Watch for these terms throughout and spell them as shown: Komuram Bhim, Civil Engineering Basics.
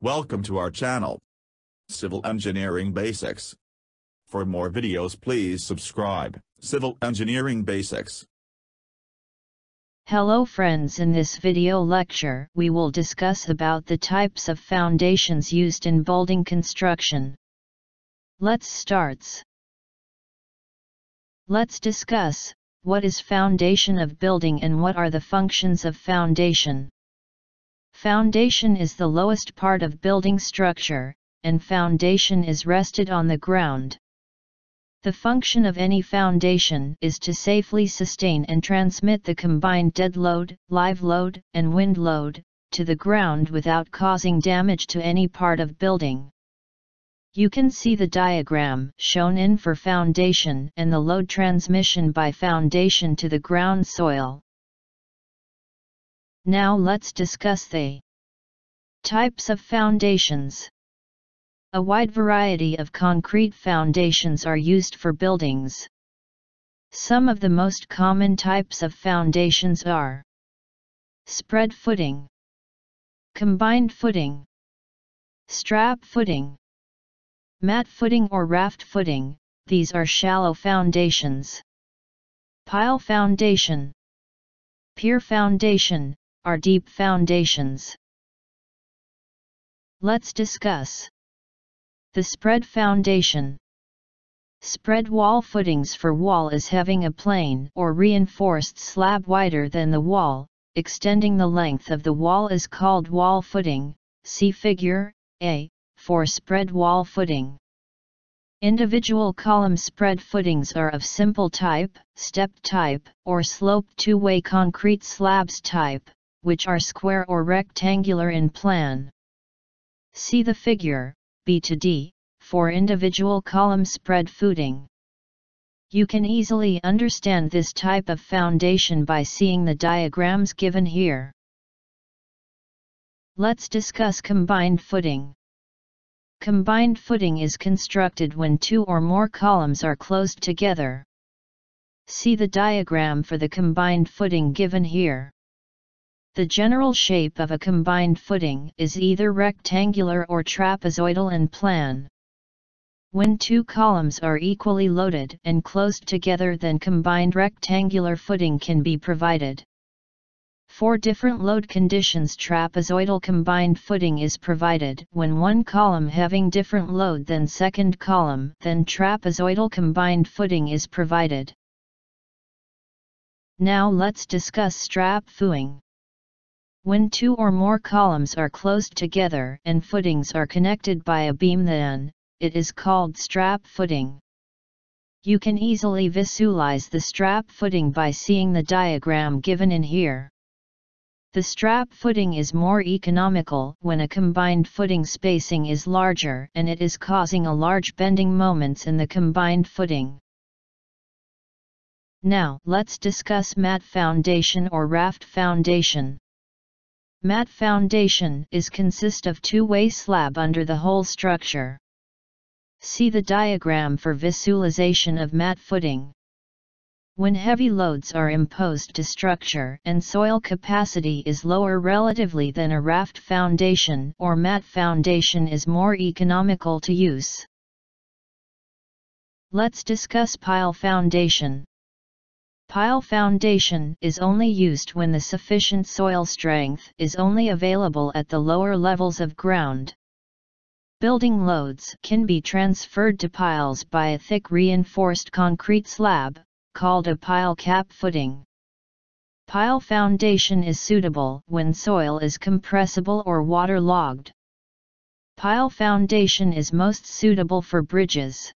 Welcome to our channel, Civil Engineering Basics. For more videos, please subscribe. Civil Engineering Basics. Hello friends, in this video lecture we will discuss about the types of foundations used in building construction. Let's start. Let's discuss what is foundation of building and what are the functions of foundation. Foundation is the lowest part of building structure, and foundation is rested on the ground. The function of any foundation is to safely sustain and transmit the combined dead load, live load, and wind load to the ground without causing damage to any part of building. You can see the diagram shown in for foundation and the load transmission by foundation to the ground soil. Now let's discuss the types of foundations. A wide variety of concrete foundations are used for buildings. Some of the most common types of foundations are spread footing, combined footing, strap footing, mat footing or raft footing. These are shallow foundations. Pile foundation, pier foundation are deep foundations. Let's discuss the spread foundation. Spread wall footings for wall is having a plain or reinforced slab wider than the wall, extending the length of the wall is called wall footing, see figure A, for spread wall footing. Individual column spread footings are of simple type, stepped type, or sloped two-way concrete slabs type, which are square or rectangular in plan. See the figure B to D for individual column spread footing. You can easily understand this type of foundation by seeing the diagrams given here. Let's discuss combined footing. Combined footing is constructed when two or more columns are closed together. See the diagram for the combined footing given here. The general shape of a combined footing is either rectangular or trapezoidal in plan. When two columns are equally loaded and closed together, then combined rectangular footing can be provided. For different load conditions, trapezoidal combined footing is provided when one column having different load than second column, then trapezoidal combined footing is provided. Now let's discuss strap footing. When two or more columns are closed together and footings are connected by a beam, then it is called strap footing. You can easily visualize the strap footing by seeing the diagram given in here. The strap footing is more economical when a combined footing spacing is larger, and it is causing a large bending moments in the combined footing. Now let's discuss mat foundation or raft foundation. Mat foundation is consist of two-way slab under the whole structure. See the diagram for visualization of mat footing. When heavy loads are imposed to structure and soil capacity is lower relatively than a raft foundation or mat foundation is more economical to use. Let's discuss pile foundation. Pile foundation is only used when the sufficient soil strength is only available at the lower levels of ground. Building loads can be transferred to piles by a thick reinforced concrete slab, called a pile cap footing. Pile foundation is suitable when soil is compressible or waterlogged. Pile foundation is most suitable for bridges.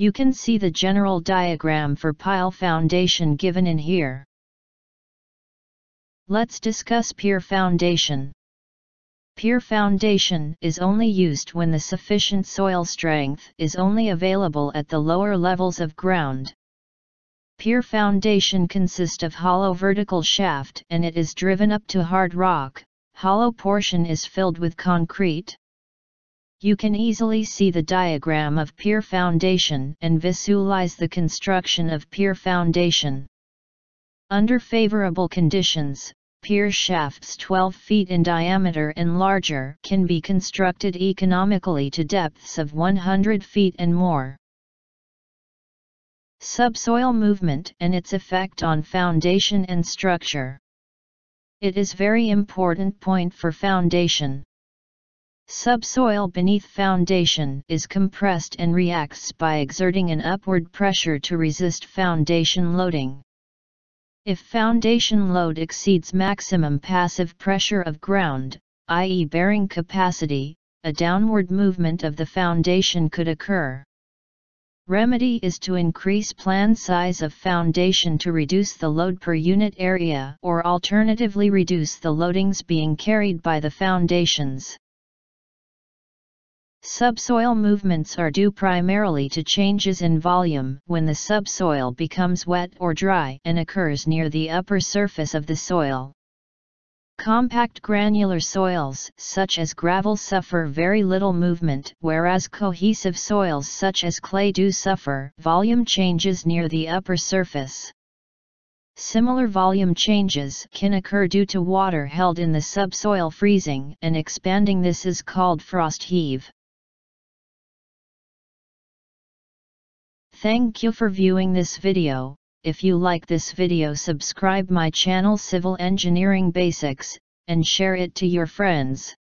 You can see the general diagram for pile foundation given in here. Let's discuss pier foundation. Pier foundation is only used when the sufficient soil strength is only available at the lower levels of ground. Pier foundation consists of hollow vertical shaft and it is driven up to hard rock, hollow portion is filled with concrete. You can easily see the diagram of pier foundation and visualize the construction of pier foundation. Under favorable conditions, Pier shafts 12 feet in diameter and larger can be constructed economically to depths of 100 feet and more. Subsoil movement and its effect on foundation and structure. It is very important point for foundation. Subsoil beneath foundation is compressed and reacts by exerting an upward pressure to resist foundation loading. If foundation load exceeds maximum passive pressure of ground, i.e. bearing capacity, a downward movement of the foundation could occur. Remedy is to increase plan size of foundation to reduce the load per unit area, or alternatively reduce the loadings being carried by the foundations. Subsoil movements are due primarily to changes in volume when the subsoil becomes wet or dry and occurs near the upper surface of the soil. Compact granular soils such as gravel suffer very little movement, whereas cohesive soils such as clay do suffer volume changes near the upper surface. Similar volume changes can occur due to water held in the subsoil freezing and expanding. This is called frost heave. Thank you for viewing this video. If you like this video, subscribe my channel Civil Engineering Basics, and share it to your friends.